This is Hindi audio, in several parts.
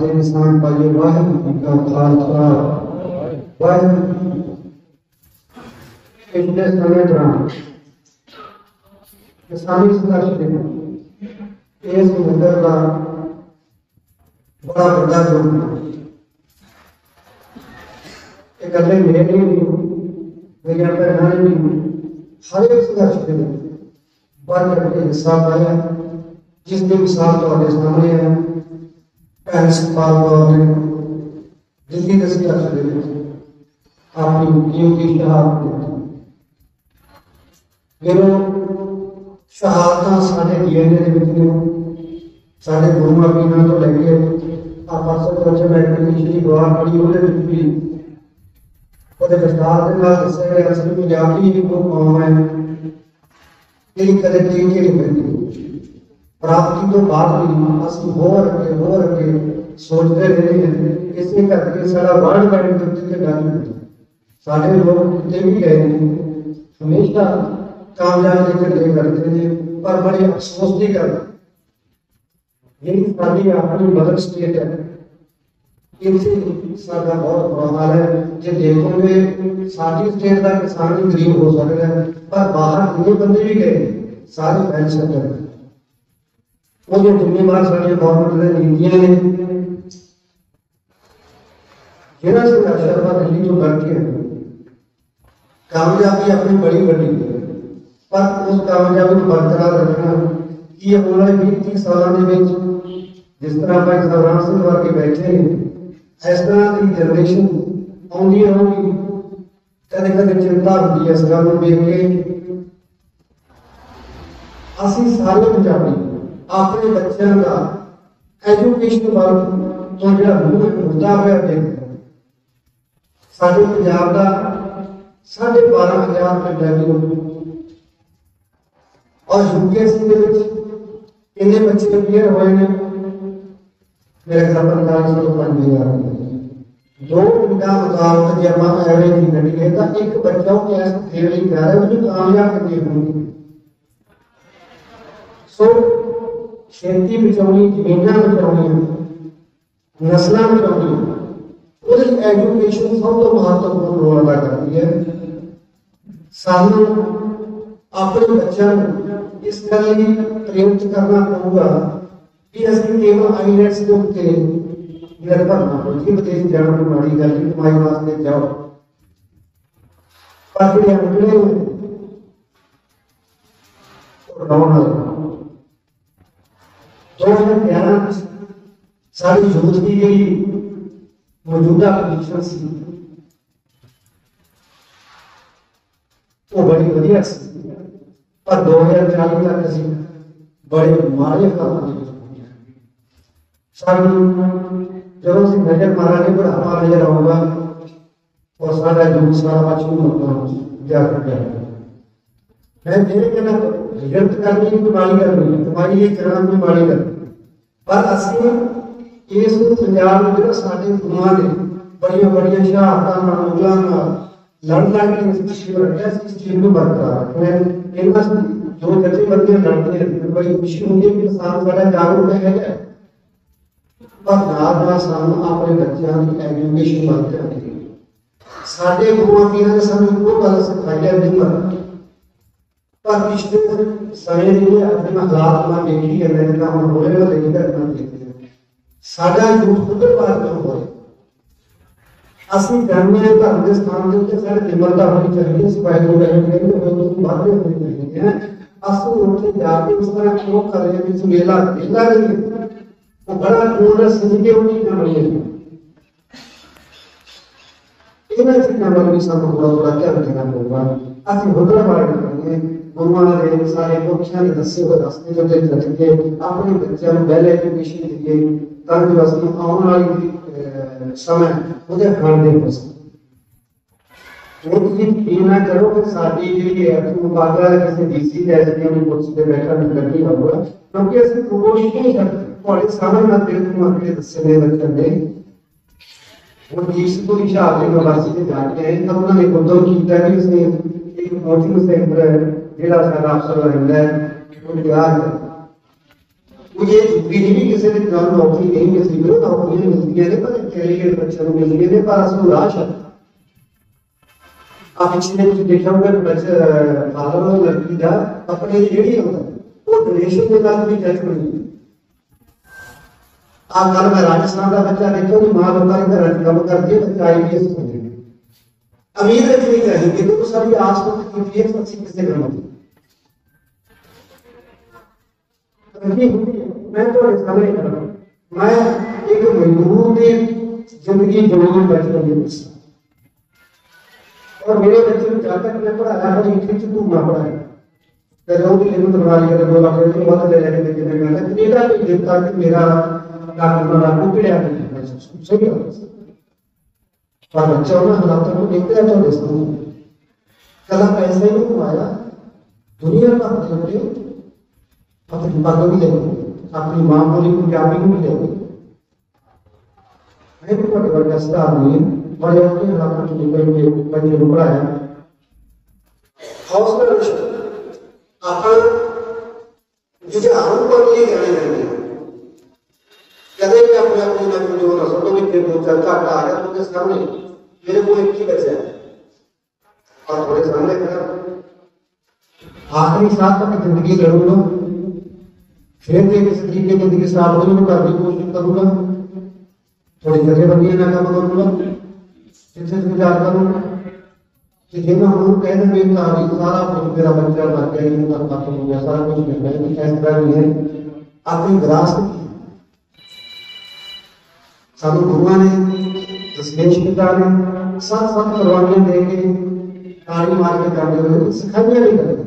ذات انسان کا یہ واحد کا خاصہ واحد اتنے سمیت رہا اسلامی سلسلے میں اس مندر کا بڑا بڑا جرم ایک اللہ میرے لیے میرے اپنے لیے ہر ایک سلسلے میں بڑھ کر کے حساب آیا جس دن ساتھ اور سامنے ہے پہنس پال دور میں جلدی دستی آخر دے دیتے اپنی مکیوں کی شہادت دیتے گروں شہادتاں ساڑھے ڈی این اے دے وچ نے ساڑھے گروہ پینا تو لے کے آپس وچ بچے بیٹھے جی گواہ پڑی اودے وچ بھی اودے دستار دے نال دسیا گیا اصل پنجابی ہی کوئی قوم ہے جڑی کدے ٹیکے نہیں بنتی प्राप्ति तो बात नहीं असं हो रखे सोचते रहे हैं इसी करके सारा वर्ल्ड वाइड दुख के डाल सारे लोग जितने भी गए हमेशा कामयाब लेकर ले करते थे पर बड़े अफसोस नहीं करते यही सारी अपनी मदर स्टेट है इनसे सारा बहुत बुरा हाल है जो देखोगे सारी स्टेट का किसान ही गरीब हो सकता है पर बाहर इतने बंदे भी गए सारे फैल सकते हैं वो जो जिम्मेदार सारी गवर्नमेंट नीतियां ने जिला शिक्षा दिल्ली जो करती है कामयाबी अपनी बड़ी बड़ी है पर उस कामयाबी को बरकरार रखना ये उन्होंने 20-30 सालों के बीच जिस तरह भाई साहब सिंह वर्ग के बैठे हैं इस तरह की जनरेशन आउंदी होगी कदे कदे चिंता होती है इस गल नूं देख के असि सारे पंजाबी अपने बच्चों का एजुकेशन वाल तो जो मुद्दा साढ़े पंजाब का 12,500 पंजाबी और यूपीएससी कितने बच्चे क्लियर हुए हैं मेरे ख्याल 5,000 जो उनका मुताबिक जमा एवरेज निकली है तो एक बच्चा को ऐसा फेवरिंग कर रहा है मुझे कामयाब करनी होगी सो खेती बचानी जमीन बचानी नस्ल बचानी एजुकेशन सब तो महत्वपूर्ण रोल अदा करती है सानू अपने बच्चों इस गल प्रेरित करना पड़ेगा कि असं केवल आईलैट्स के उत्ते निर्भर ना हो जी विदेश जाना कोई माड़ी गल नहीं कमाई वास्ते जाओ पर जो अनपढ़े रोना 2011 सारी यूथ की जी मौजूदा पोजिशन सी वो बड़ी वधिया सी पर 2040 तक असी बड़े माड़े हालात दे विच सानू जदों असी नजर मारांगे बढ़ावा नजर आऊगा और सारा यूथ सारा बचू होगा जागरूक मैं मेरे कहना रिजल्ट करनी भी माड़ी करनी तुम्हारी ये करना भी माड़ी करनी पर असली इस पंजाब में जो साडे गुरुआं ने बड़िया बड़िया शहादतां नाल मुगलां नाल लड़ के इस चीज रखिया इस चीज को बरकरार रखना है इनका जो जथेबंदियां लड़ती हैं बड़ी खुशी होती है कि किसान साडा जागरूक है पर नाल नाल सानू अपने बच्चों की एजुकेशन वाल ध्यान देना साडे गुरुआं पीरां ने सानू इहो गल सिखाई है कि पर पिछले समय के अपने हालात में देखी है मैंने ना हम बोले वो देखी करना देखते हैं साडा यूथ उधर बात क्यों हो रही असली धर्म है धर्म के स्थान के ऊपर सारे निर्भरता होनी चाहिए सिपाही लोग रहने के वो तो बातें होनी चाहिए हैं असली उठे जाके उस तरह क्यों कर रहे हैं जो मेला मेला नहीं वो बड़ा पूर्ण सिंधी होनी चाहिए इन्हें जितना मर्जी सब थोड़ा थोड़ा क्या देना होगा असली होता है गुरुआं ने सारे मुखिया ने दस्से हुए रास्ते जो चल के अपने बच्चों को वैल एजुकेशन दिए ताकि जो असू आने वाली समय उन्हें खाने हो सके वो तुम ये ना करो कि साड़ी के लिए तुम पागल किसी डीसी जैसे उन्हें कुर्सी पर बैठा निकल ही होगा क्योंकि ऐसे कोशिश नहीं करते कॉलेज समय ना दे तुम अपने दस्से में बच्चों ने वो डीसी को इशारा देकर वापसी से जाते हैं तब उन्होंने खुद किया कि उसने एक कोचिंग सेंटर है जिला सरकार अफसर रहता है उनके आज मुझे बिजली के किसी जान नौकरी नहीं मिल सकी, नौकरी मिलती है पर कैरियर बच्चों को मिल गई पास में राश है। आप इसने देखा होगा बच्चे बाहर और लड़की का अपने रेडी होता है वो रिलेशन के साथ भी जज बन गई। आप कल मैं राजस्थान का बच्चा देखो कि माँ बाप का कम करके बच्चा IPS बन गए अमीर नहीं रहेंगे तो सारी आज तक IPS अच्छी किससे बनती मैं तो इसका नहीं कर रहा। मैं एक मजबूर ने जिंदगी जरूरी बचपन में और मेरे बच्चे को चाहता कि मैं पढ़ाया पर इंग्लिश को ना पढ़ाए तो जो भी लेने तो बना लिया तो बोला कि बहुत ले लेने के लिए मैं इतना भी देता कि मेरा काम ना को पीड़ा नहीं सही है पर बच्चा ना हालात को देखते हैं तो इसको कला पैसा ही कमाया दुनिया का धन अपनी बातों भी लेंगे अपनी माँ बोली पंजाबी भी लेंगे जबरदस्त आदमी बड़े अपने हालातों की जिंदगी में बच्चे को पढ़ाया हौसला अपन जिसे हम पर ये जाने देंगे कदे भी अपने अपने नाम को जो रसों तो भी फिर वो चलता आ रहा है उनके सामने मेरे को एक ही बचा है और थोड़े सामने खड़ा आखिरी साथ अपनी जिंदगी जरूर लो फिर देख जिंदगी जिंदगी साफ होने करने की कोशिश करूंगा थोड़ी जगह बनी ना काम करूंगा जिससे गुजार करूंगा कि जब हम कहते हैं मेरा तारीख सारा कुछ मेरा बच्चा लग गया इन का काम हो गया सारा कुछ मिल गया कि ऐसा नहीं है अपनी विरासत साधु भगवान ने दशमेश पिता ने साथ साथ करवाने देंगे तारी मार के करने में सिखाने नहीं करेंगे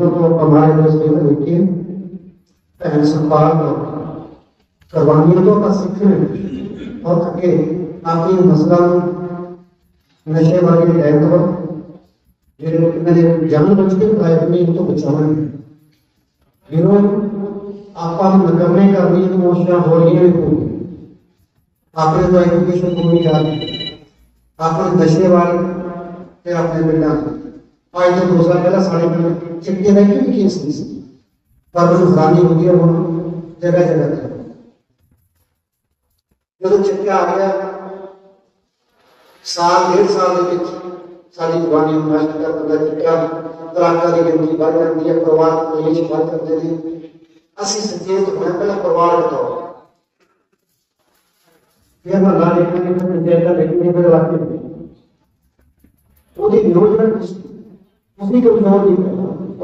हमारे देश में देखिए पहन संपाल करवानियों का सीखने और थके आपकी मसला नशे वाली लैंड पर जो मैंने जान बच के लाइफ में इनको बचाना है जिन्हों आपका नकमे का भी मोशा हो रही है आपने तो एजुकेशन को भी जाना आपने नशे वाले फिर आपने मिलना आज तो 2 साल पहला साढ़े चिट्टे रह गई केस पर खरानी होगी और जगह जगह जो चिट्टा आ गया साल 1.5 साल के बीच सारी जवानी नष्ट कर दिया चिट्टा तलाका की गंदगी बढ़ जाती है परिवार को ये शिकार कर देती है असि संचेत होना पहला परिवार बताओ फिर ना ला लेने में पंचायत लेने में वाकई वो योजना उसी को जोड़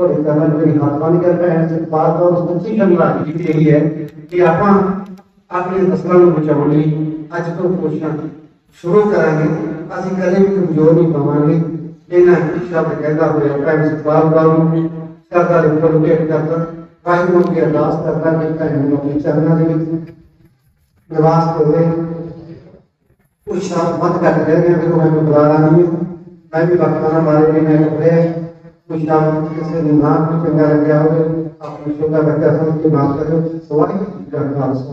और इंसान के हाथवानी करता है सिर्फ बात और सच्ची गंगा यही है कि आपा आपने मसला को बचाने आज तो कोशिश शुरू कराएंगे असि कले भी कमजोर नहीं पावांगे बिना शब्द कहता होया प्राइम सवाल करूं सदा रिपोर्ट करता वाहिगुरु की अरदास करता है कि हम अपने चरणों में निवास होवे कोई शब्द मत कर देंगे गुरु हमें बुला रहा नहीं मैं भी बख्ताना मारे भी मैं अपने कुछ नाम किसी दिमाग में चंगा लग गया हो अपने छोटा बच्चा समझ के बात करो सवाल